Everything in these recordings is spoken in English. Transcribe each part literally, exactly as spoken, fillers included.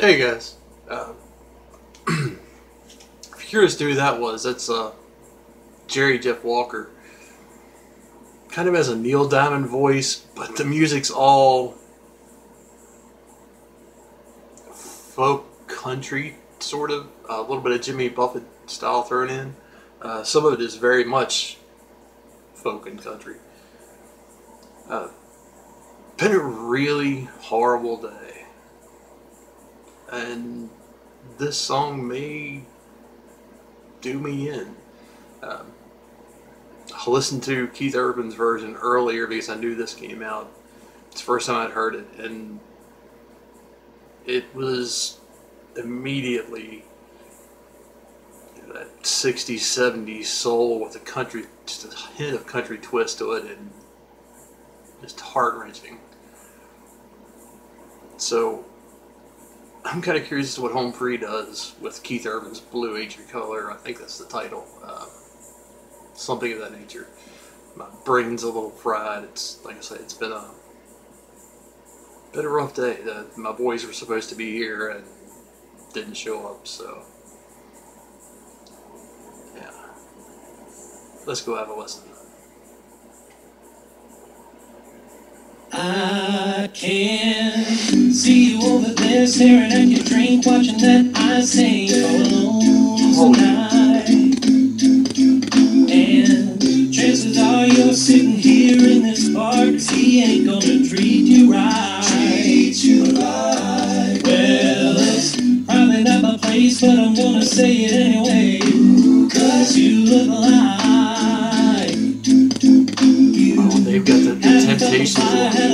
Hey guys, um, if you're curious to who that was, that's uh, Jerry Jeff Walker. Kind of has a Neil Diamond voice, but the music's all folk country, sort of. A little bit of Jimmy Buffett style thrown in. Uh, some of it is very much folk and country. Uh, been a really horrible day. And this song may do me in. Um, I listened to Keith Urban's version earlier because I knew this came out. It's the first time I'd heard it, and it was immediately that sixties, seventies soul with a country, just a hint of country twist to it, and just heart-wrenching. So I'm kind of curious as to what Home Free does with Keith Urban's Blue Ain't Your Color. I think that's the title. Uh, something of that nature. My brain's a little fried. It's like I say, it's been a been a rough day. The, my boys were supposed to be here and didn't show up. So yeah, let's go have a listen. I can see you over there staring at your drink, watching that I sing all alone tonight. And chances are you're sitting here in this bar, 'cause he ain't gonna treat you right. Treat you right. Well, it's probably not my place, but I'm gonna say it anyway. 'Cause you look like you. Oh, they've got the, the temptations. Had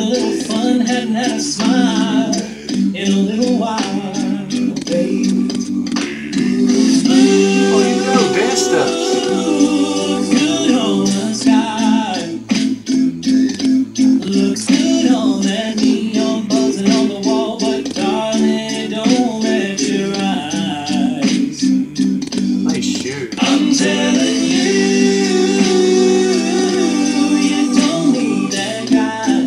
a smile in a little while, baby. Oh, you know, bad stuff. Looks good on the sky. Looks good on that neon buzzing on the wall, but darling, don't let your eyes. Nice shoes. I'm telling you, you don't need that guy.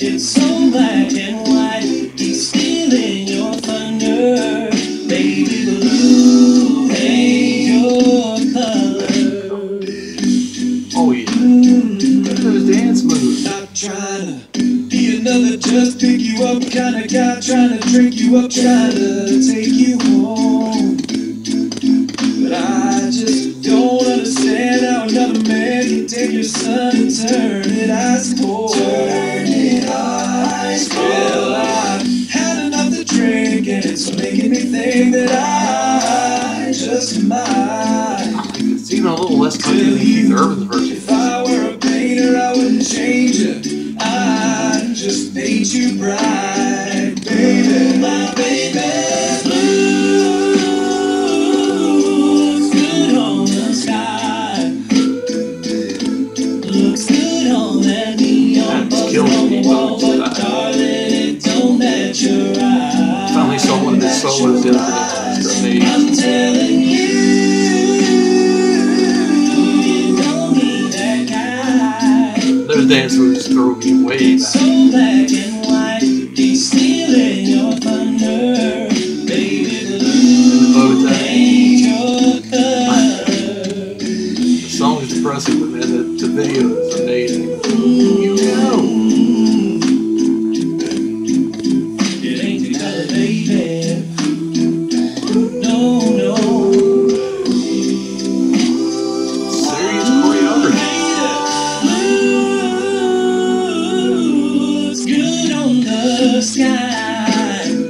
It's so black and white, he's stealing your thunder, baby. Blue ain't your color. Oh yeah, mm-hmm. Look at those dance moves. Stop trying to be another just pick you up kind of guy, trying to drink you up, trying to take you home. But I just don't understand how another man can take your son and turn it ice cold. Well, I had enough to drink, and it's making me think that I just might. It's even a little less country than Keith Urban's version. If I were a painter, I wouldn't change it. I'd just paint you bright, baby, my baby. So is the other thing. I'm telling you, you don't need that guy. Those dance moves throw me way back. So black and white, he's stealing your thunder, baby. Blue ain't your color. The song is depressing, but man, the, the video is amazing. You know. Sky.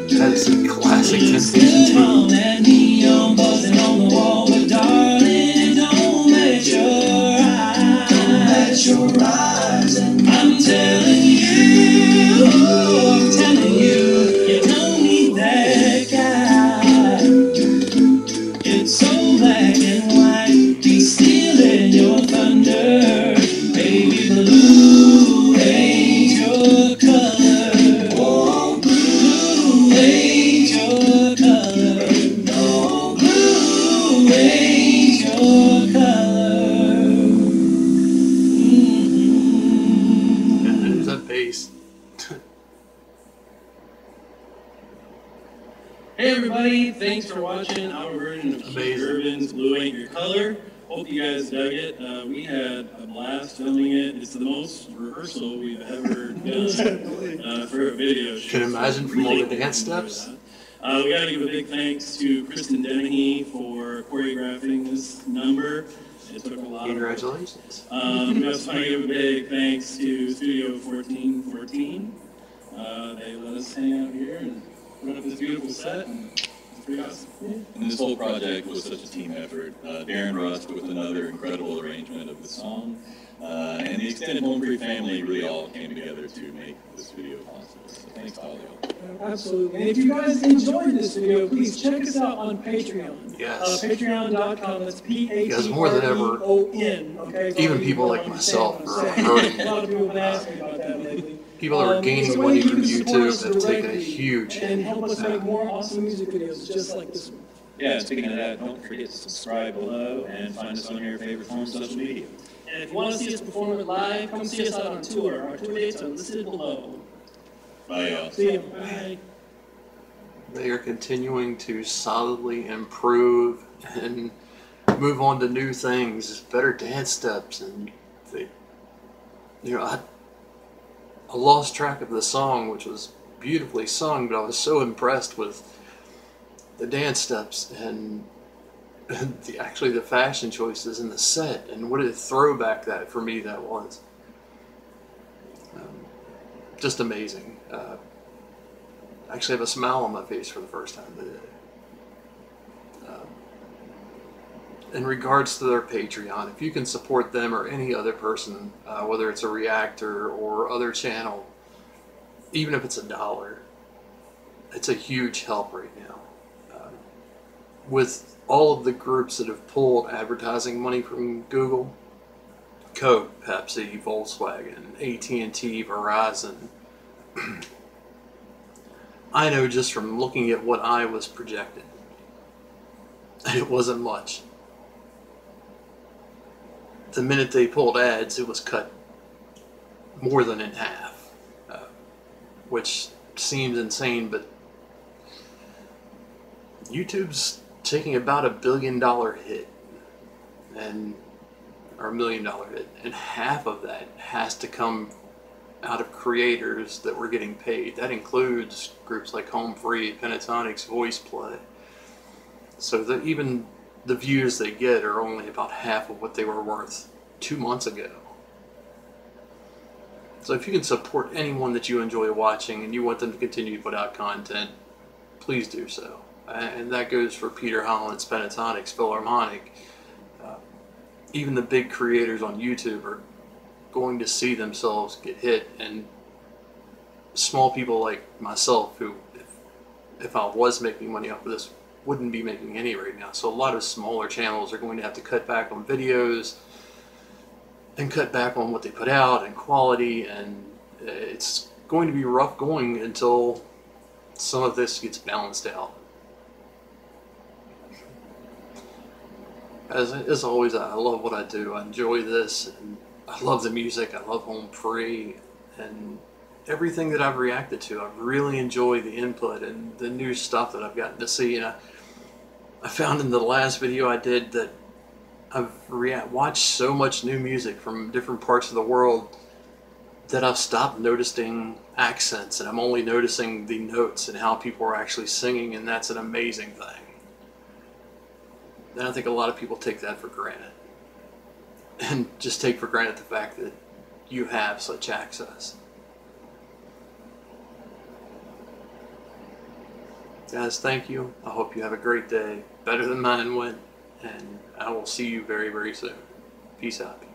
everybody. Thanks for watching our version of Keith Urban's Blue Ain't Your Color. Hope you guys dug it. Uh, we had a blast filming it. It's the most rehearsal we've ever done uh, for a video show. Can imagine so from really all the dance steps. Uh, we got to give a big thanks to Kristen Dennehy for choreographing this number. It took a lot. Congratulations. Of um, we also want to give a big thanks to Studio fourteen fourteen. Uh, they let us hang out here and put up this beautiful set. And it's pretty awesome. Yeah. And this whole project was such a team effort. Uh, Darren Rust with another incredible arrangement of the song. Uh, and the extended Home Free family really all came together to make this video possible. So thanks to all of y'all. Absolutely. And if you guys enjoyed this video, please check us out on Patreon. Yes. Uh, Patreon dot com. That's P A T R E O N. Okay? So even people like myself are hurting. A lot of people have asked me about that lately. People are um, gaining so money from YouTube that take a huge hit. And help us make more awesome music videos just like this one. Yeah, speaking of that, don't forget to subscribe below and find us on your favorite form of social media. And if you want to see us perform it live, come see us out on tour. Our tour dates are listed below. Bye, y'all. See you. Bye. They are continuing to solidly improve and move on to new things, better dance steps, and they, you know, I, I lost track of the song, which was beautifully sung, but I was so impressed with the dance steps and. The, actually the fashion choices in the set, and what a throwback that for me that was. Um, just amazing. Uh, I actually have a smile on my face for the first time today. Uh, in regards to their Patreon, if you can support them or any other person, uh, whether it's a reactor or other channel, even if it's a dollar, it's a huge help right now. Uh, with all of the groups that have pulled advertising money from Google, Coke, Pepsi, Volkswagen, A T and T, Verizon. I know just from looking at what I was projected, it wasn't much. The minute they pulled ads, it was cut more than in half, uh, which seems insane, but YouTube's taking about a billion dollar hit, and or a million dollar hit, and half of that has to come out of creators that were getting paid. That includes groups like Home Free, Pentatonix, Voice Play. So that even the views they get are only about half of what they were worth two months ago. So if you can support anyone that you enjoy watching and you want them to continue to put out content, please do so. And that goes for Peter Holland's Pentatonix, Phil Harmonic. Uh, even the big creators on YouTube are going to see themselves get hit, and small people like myself, who, if, if I was making money off of this, wouldn't be making any right now. So a lot of smaller channels are going to have to cut back on videos and cut back on what they put out and quality, and it's going to be rough going until some of this gets balanced out. As, as always, I love what I do. I enjoy this, and I love the music. I love Home Free, and everything that I've reacted to. I really enjoy the input and the new stuff that I've gotten to see. And I, I found in the last video I did that I've re- watched so much new music from different parts of the world that I've stopped noticing accents, and I'm only noticing the notes and how people are actually singing, and that's an amazing thing. And I think a lot of people take that for granted, and just take for granted the fact that you have such access. Guys, thank you. I hope you have a great day, better than mine went, and I will see you very, very soon. Peace out.